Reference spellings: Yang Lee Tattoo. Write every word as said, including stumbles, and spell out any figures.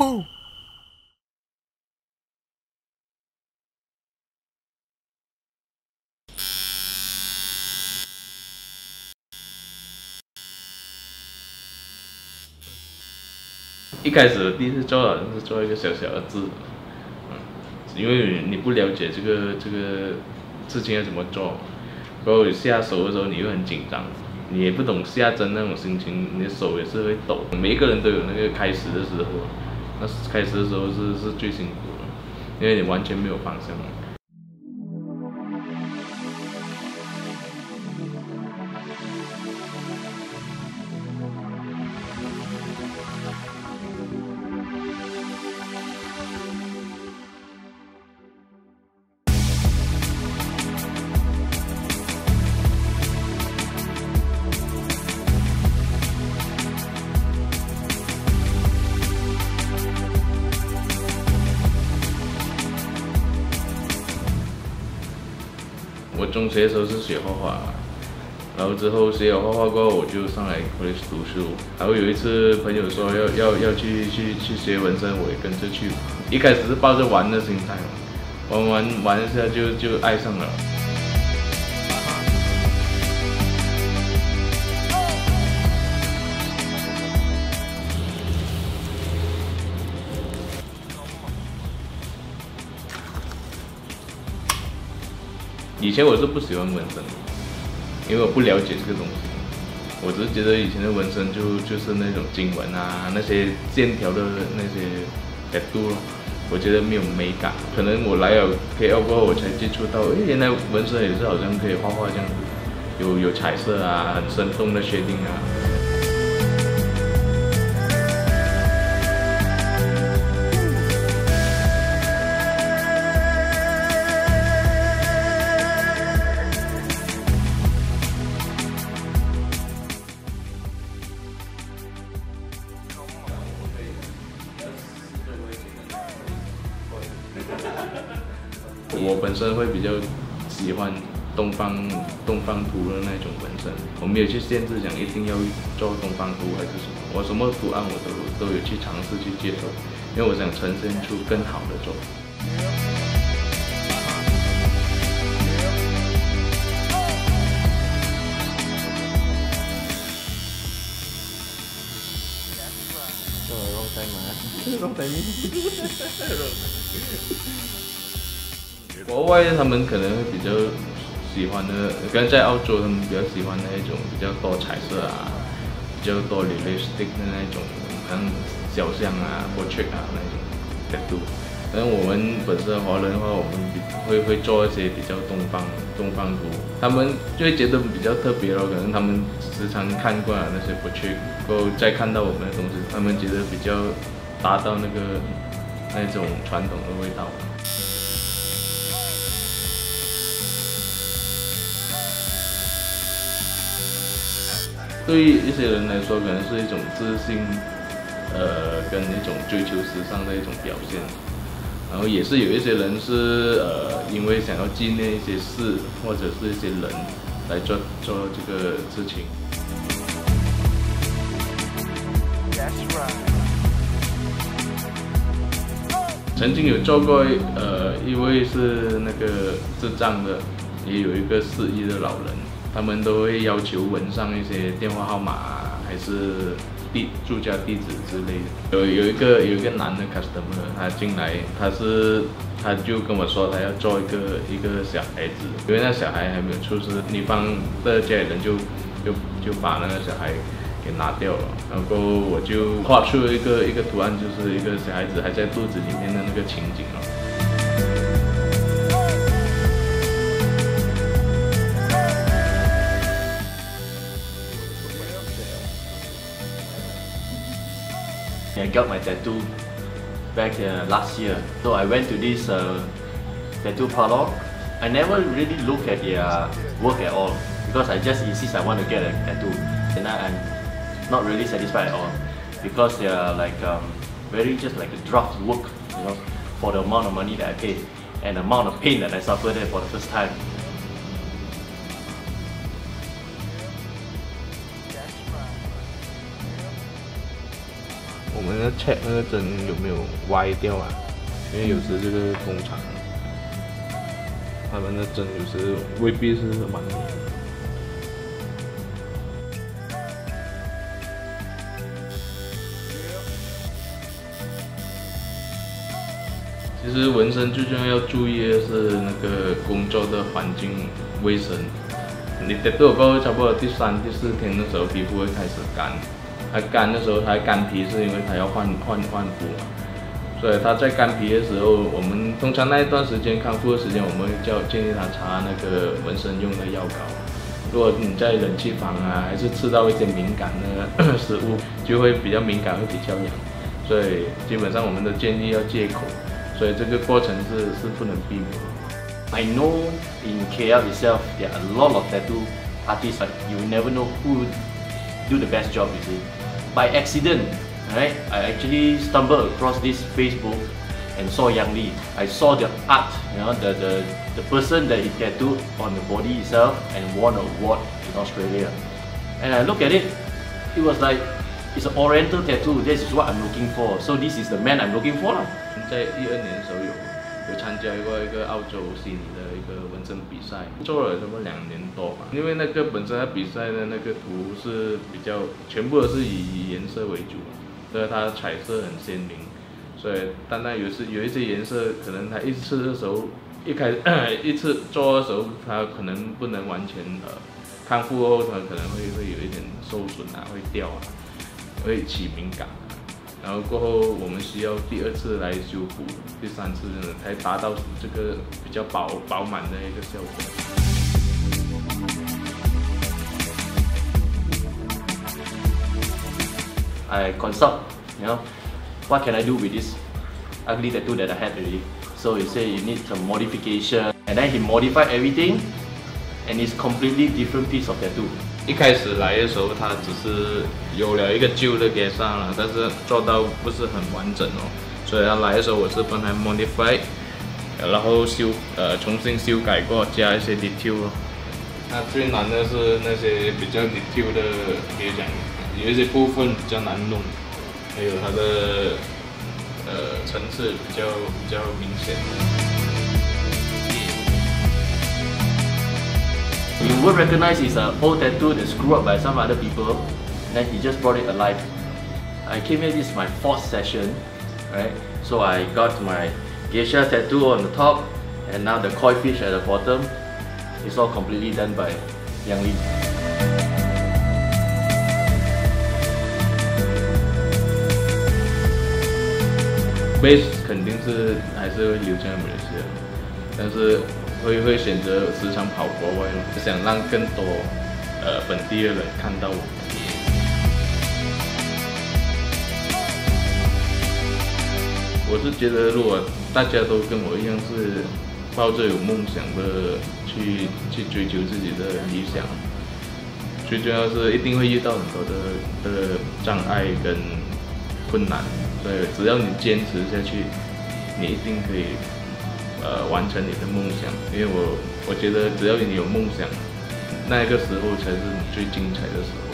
cool.一开始第一次做好像是做一个小小的字，嗯，因为你不了解这个这个事情要怎么做，然后下手的时候你又很紧张，你也不懂下针那种心情，你的手也是会抖。每一个人都有那个开始的时候，那开始的时候是是最辛苦的，因为你完全没有方向。 我中学的时候是学画画，然后之后学了画画过后，我就上来 college 读书。然后有一次朋友说要要要去去去学纹身，我也跟着去。一开始是抱着玩的心态，玩玩玩一下就就爱上了。以前我是不喜欢纹身的，因为我不了解这个东西。我只是觉得以前的纹身就就是那种经文啊，那些线条的那些 tattoo 我觉得没有美感。可能我来了 K L 过后，我才接触到，哎，原来纹身也是好像可以画画这样子，有有彩色啊，很生动的shading啊。 我本身会比较喜欢东方东方图的那种纹身，我没有去限制讲一定要做东方图还是什么，我什么图案我都都有去尝试去接受，因为我想呈现出更好的作品。 国外他们可能会比较喜欢的，刚在澳洲他们比较喜欢那一种比较多彩色啊，比较多 realistic 的那种，像肖像啊、portrait 啊那种角度。但我们本身华人的话，我们会会做一些比较东方东方图，他们就会觉得比较特别咯。可能他们时常看过那些 portrait， 然后再看到我们的东西，他们觉得比较。 达到那个那种传统的味道。对于一些人来说，可能是一种自信，呃，跟一种追求时尚的一种表现。然后也是有一些人是呃，因为想要纪念一些事或者是一些人来做做这个事情。That's right. 曾经有做过，呃，一位是那个智障的，也有一个失忆的老人，他们都会要求纹上一些电话号码啊，还是地住家地址之类的。有有一个有一个男的 customer， 他进来，他是他就跟我说他要做一个一个小孩子，因为那小孩还没有出世，女方的家人就就就把那个小孩。 给拿掉了，然后我就画出一个一个图案，就是一个小孩子还在肚子里面的那个情景了。I got my tattoo back uh, last year. So I went to this uh, tattoo parlor. I never really look at their work at all because I just insist I want to get a tattoo, and I'm not really satisfied at all because they are like um, very just like a draft work, you know, for the amount of money that I paid and the amount of pain that I suffered there for the first time. 我们要 check 那个针有没有歪掉啊，因为有时这个工厂他们的针有时未必是完美的。 其实纹身最重要要注意的是那个工作的环境卫生。你 tattoo 过差不多第三、第四天的时候，皮肤会开始干。它干的时候，它干皮是因为它要换换换肤嘛。所以它在干皮的时候，我们通常那一段时间康复的时间，我们会叫建议他擦那个纹身用的药膏。如果你在冷气房啊，还是吃到一些敏感的食物，就会比较敏感，会比较痒。所以基本上我们都建议要戒口。 所以这个过程是是不能避免的。I know in K L itself there are a lot of tattoo artists. Like you never know who do the best job. You see, by accident, right? I actually stumbled across this Facebook and saw Yang Lee. I saw the art, you know, the the the person that he tattooed on the body itself and won an award in Australia. And I look at it, it was like. It's an oriental tattoo. This is what I'm looking for. So this is the man I'm looking for. 在一二年的时候有有参加过一个澳洲悉尼的一个纹身比赛，做了这么两年多吧。因为那个本身它比赛的那个图是比较全部都是以以颜色为主，所以它彩色很鲜明。所以单单有时有一些颜色，可能它一次的时候一开一次做的时候，它可能不能完全呃康复后，它可能会会有一点受损啊，会掉啊。 会起敏感，然后过后我们需要第二次来修补，第三次呢才达到这个比较饱饱满的一个效果。I consult, you know, what can I do with this ugly tattoo that I had already? So he said you need some modification, and then he modified everything, and it's completely different piece of tattoo. 一开始来的时候，它只是有了一个旧的给上了，但是做到不是很完整哦。所以它来的时候，我是帮它 modify， 然后修呃重新修改过，加一些 detail 咯。那最难的是那些比较 detail 的，比如讲有一些部分比较难弄，还有它的呃层次比较比较明显。 You would recognize it's an old tattoo that's screwed up by some other people, and then he just brought it alive. I came here, this is my fourth session, right? So I got my geisha tattoo on the top, and now the koi fish at the bottom. It's all completely done by Yang Lee. Base 肯定是还是会留在马来西亚，但是。 会会选择时常跑国外嘛，想让更多呃本地的人看到我们。我是觉得，如果大家都跟我一样是抱着有梦想的去去追求自己的理想，最重要是一定会遇到很多的的障碍跟困难，所以只要你坚持下去，你一定可以。 呃，完成你的梦想，因为我我觉得只要你有梦想，那个时候才是你最精彩的时候。